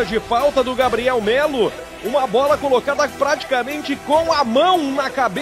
cobrança de falta do Gabriel Mello. Uma bola colocada praticamente com a mão na cabeça.